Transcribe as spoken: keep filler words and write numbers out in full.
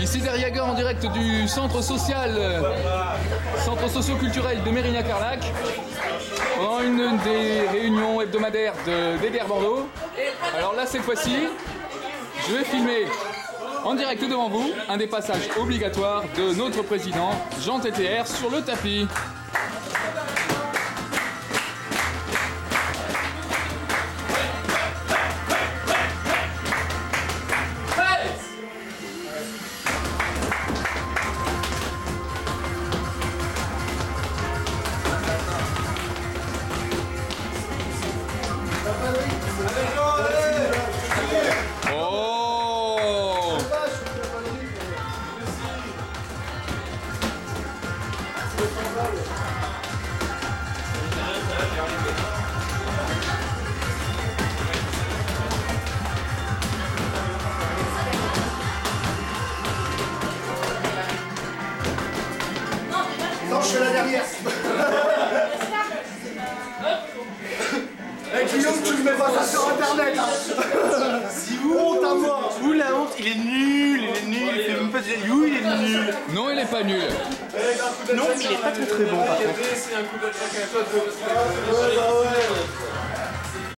Ici Derriaga en direct du centre social, centre socio-culturel de Mérignac-Arlac, pendant une des réunions hebdomadaires de D D R Bordeaux. Alors là, cette fois-ci, je vais filmer en direct devant vous un des passages obligatoires de notre président Jean T T R sur le tapis. Non, je suis la dernière. Hey, Guillaume, tu ne mets pas ça sur internet hein. Si vous honte à voir, vous la honte, il est nul, il est nul, il fait même pas de jaloux, il est nul. Non, il est pas nul. Non, il est pas très très bon par contre.